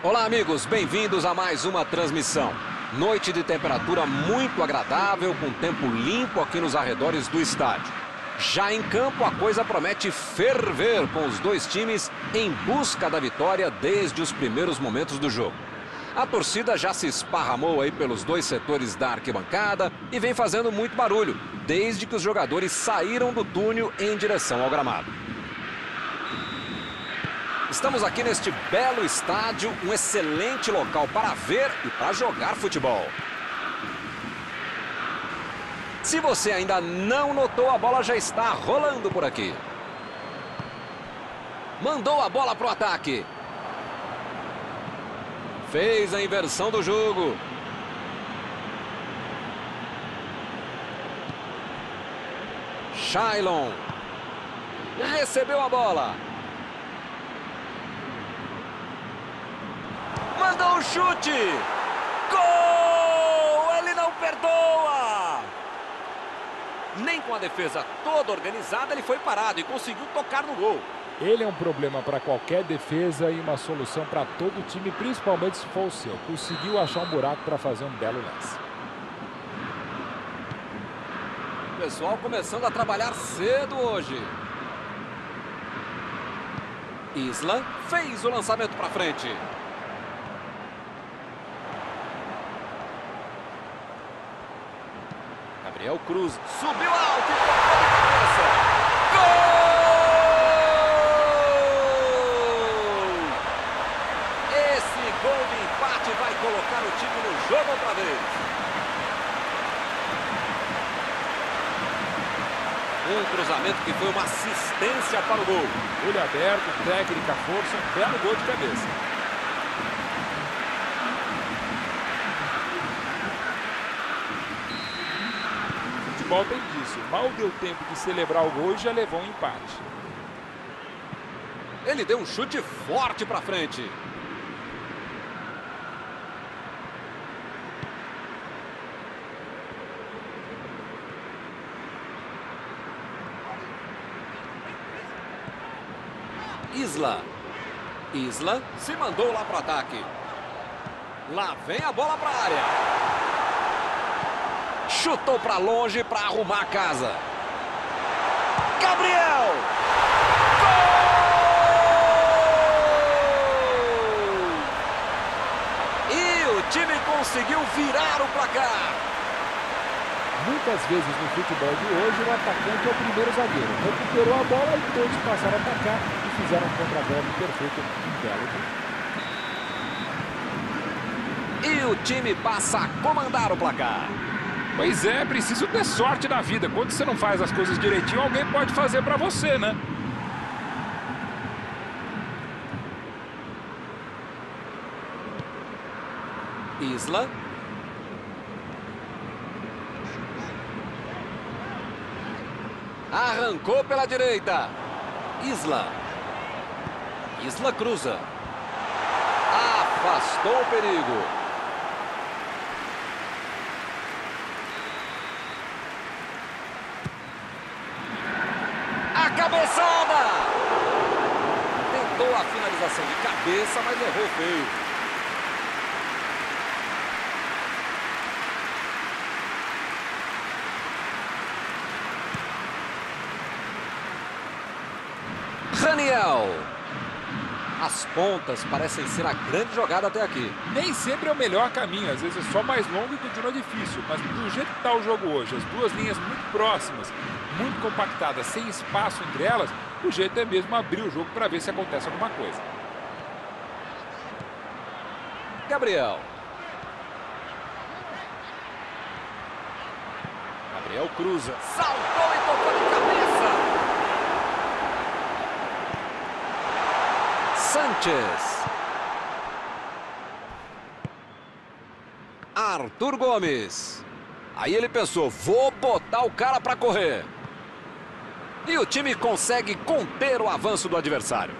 Olá, amigos, bem-vindos a mais uma transmissão. Noite de temperatura muito agradável, com tempo limpo aqui nos arredores do estádio. Já em campo, a coisa promete ferver com os dois times em busca da vitória desde os primeiros momentos do jogo. A torcida já se esparramou aí pelos dois setores da arquibancada e vem fazendo muito barulho, desde que os jogadores saíram do túnel em direção ao gramado. Estamos aqui neste belo estádio, um excelente local para ver e para jogar futebol. Se você ainda não notou, a bola já está rolando por aqui. Mandou a bola para o ataque. Fez a inversão do jogo. Shailon recebeu a bola. Mandou um chute. Gol! Ele não perdoa. Nem com a defesa toda organizada ele foi parado e conseguiu tocar no gol. Ele é um problema para qualquer defesa e uma solução para todo time, principalmente se for o seu. Conseguiu achar um buraco para fazer um belo lance. O pessoal começando a trabalhar cedo hoje. Isla fez o lançamento para frente. Gabriel Cruz subiu alto e tocou de cabeça. Gol! Esse gol de empate vai colocar o time no jogo outra vez. Um cruzamento que foi uma assistência para o gol. Olho aberto, técnica, força, um belo gol de cabeça. Mal bem disso, mal deu tempo de celebrar o gol e já levou um empate. Ele deu um chute forte para frente. Isla se mandou lá para ataque. Lá vem a bola para a área. Chutou para longe para arrumar a casa. Gabriel! Gol! E o time conseguiu virar o placar. Muitas vezes no futebol de hoje o atacante é o primeiro zagueiro. Recuperou a bola e todos passaram a atacar e fizeram um contra-golpe perfeito e belo. E o time passa a comandar o placar. Pois é, preciso ter sorte na vida. Quando você não faz as coisas direitinho, alguém pode fazer pra você, né? Isla. Arrancou pela direita. Isla cruza. Afastou o perigo. Cabeçada! Tentou a finalização de cabeça, mas errou feio. Raniel. As pontas parecem ser a grande jogada até aqui. Nem sempre é o melhor caminho, às vezes é só mais longo e continua difícil. Mas do jeito que está o jogo hoje, as duas linhas muito próximas, muito compactadas, sem espaço entre elas, o jeito é mesmo abrir o jogo para ver se acontece alguma coisa. Gabriel cruza. Saltou e tocou de cabeça. Sanches. Arthur Gomes. Aí ele pensou, vou botar o cara para correr. E o time consegue conter o avanço do adversário.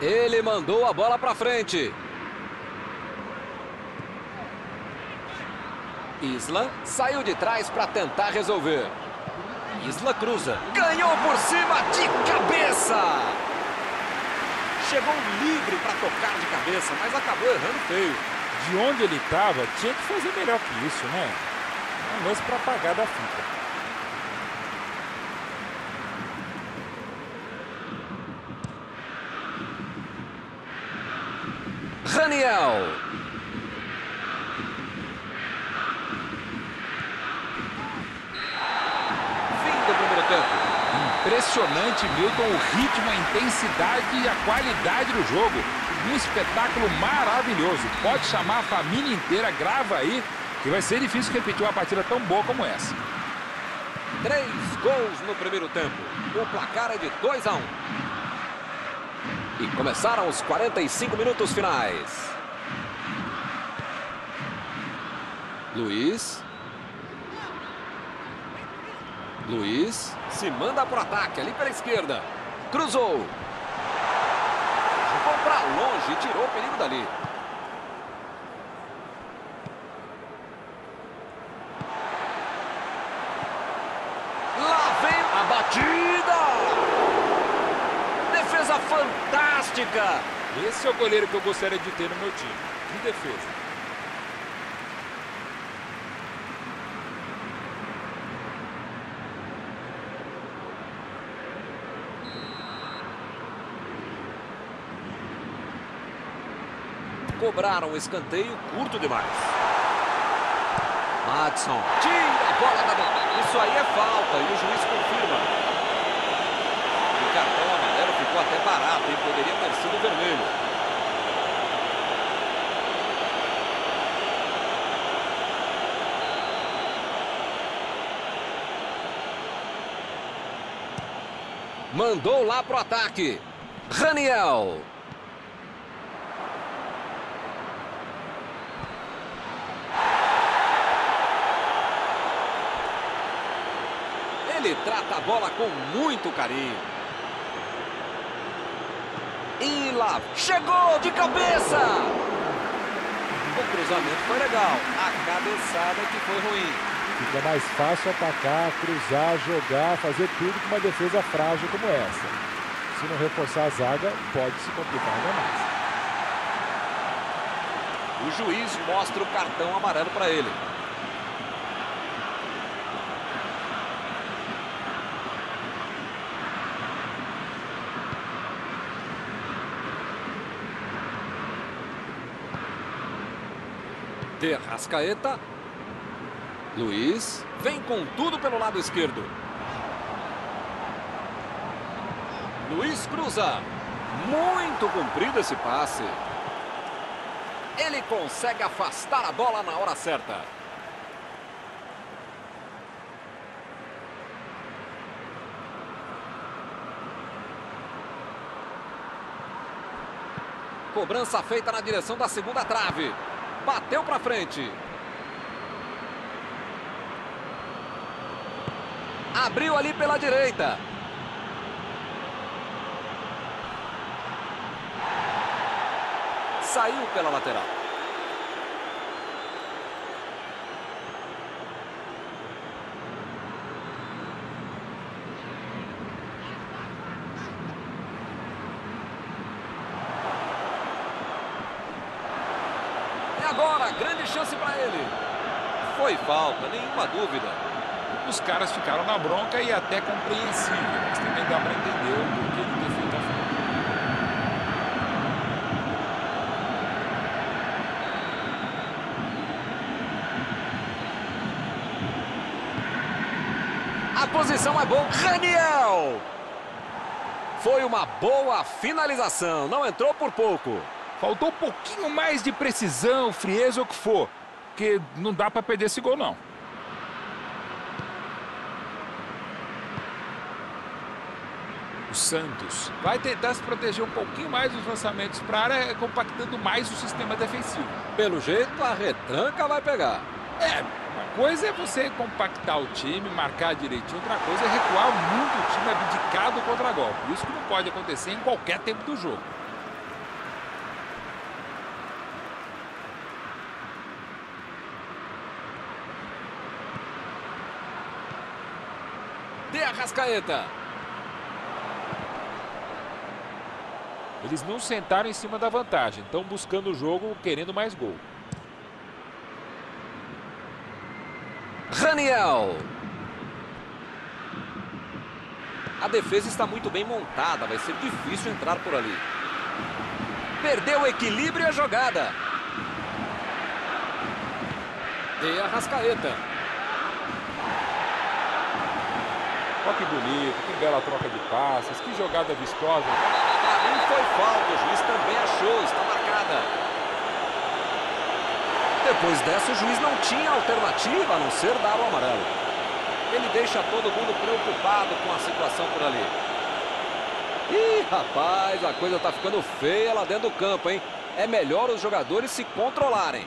Ele mandou a bola para frente. Isla saiu de trás para tentar resolver. Isla cruza. Ganhou por cima de cabeça. Chegou livre para tocar de cabeça, mas acabou errando feio. De onde ele estava, tinha que fazer melhor que isso, né? Não mesmo para apagar da fita. Raniel. Fim do primeiro tempo. Impressionante, Milton, o ritmo, a intensidade e a qualidade do jogo. Um espetáculo maravilhoso. Pode chamar a família inteira, grava aí, que vai ser difícil repetir uma partida tão boa como essa. 3 gols no primeiro tempo. O placar é de 2-1. E começaram os 45 minutos finais. Luiz se manda para o ataque ali pela esquerda. Cruzou. Jogou para longe e tirou o perigo dali. Lá vem a batida. Defesa fantástica! Esse é o goleiro que eu gostaria de ter no meu time. De defesa. Cobraram o escanteio curto demais. Madison tira a bola da mão. Isso aí é falta e o juiz confirma. Cartão amarelo ficou até barato e poderia ter sido vermelho. Mandou lá pro ataque. Raniel. Ele trata a bola com muito carinho. Isla chegou de cabeça. O cruzamento foi legal. A cabeçada que foi ruim. Fica mais fácil atacar, cruzar, jogar, fazer tudo com uma defesa frágil como essa. Se não reforçar a zaga, pode se complicar ainda mais. O juiz mostra o cartão amarelo para ele. Arrascaeta. Luiz vem com tudo pelo lado esquerdo. Luiz cruza. Muito comprido esse passe. Ele consegue afastar a bola na hora certa. Cobrança feita na direção da segunda trave. Bateu pra frente. Abriu ali pela direita. Saiu pela lateral. Agora, grande chance para ele. Foi falta, nenhuma dúvida. Os caras ficaram na bronca e até compreensível, mas também dá para entender o porquê de ter feito a falta. A posição é boa. Daniel! Foi uma boa finalização, não entrou por pouco. Faltou um pouquinho mais de precisão, frieza ou o que for. Porque não dá para perder esse gol, não. O Santos vai tentar se proteger um pouquinho mais dos lançamentos para a área, compactando mais o sistema defensivo. Pelo jeito, a retranca vai pegar. É, uma coisa é você compactar o time, marcar direitinho. Outra coisa é recuar muito o time abdicado contra golpe. Isso que não pode acontecer em qualquer tempo do jogo. Arrascaeta. Eles não sentaram em cima da vantagem. Estão buscando o jogo, querendo mais gol. Raniel. A defesa está muito bem montada. Vai ser difícil entrar por ali. Perdeu o equilíbrio e a jogada. E Arrascaeta. Olha que bonito, que bela troca de passes, que jogada vistosa. Não foi falta, o juiz também achou, está marcada. Depois dessa, o juiz não tinha alternativa a não ser dar o amarelo. Ele deixa todo mundo preocupado com a situação por ali. Ih, rapaz, a coisa tá ficando feia lá dentro do campo, hein? É melhor os jogadores se controlarem.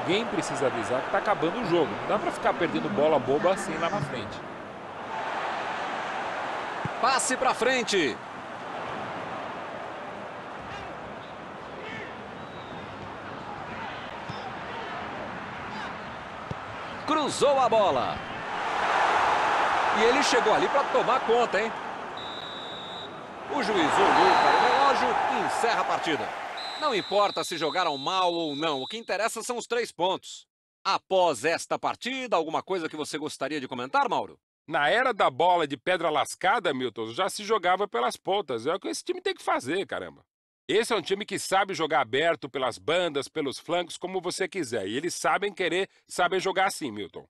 Alguém precisa avisar que está acabando o jogo. Não dá para ficar perdendo bola boba assim lá na frente. Passe para frente. Cruzou a bola. E ele chegou ali para tomar conta, hein? O juiz olhou para o relógio e encerra a partida. Não importa se jogaram mal ou não, o que interessa são os 3 pontos. Após esta partida, alguma coisa que você gostaria de comentar, Mauro? Na era da bola de pedra lascada, Milton, já se jogava pelas pontas. É o que esse time tem que fazer, caramba. Esse é um time que sabe jogar aberto, pelas bandas, pelos flancos, como você quiser. E eles sabem jogar assim, Milton.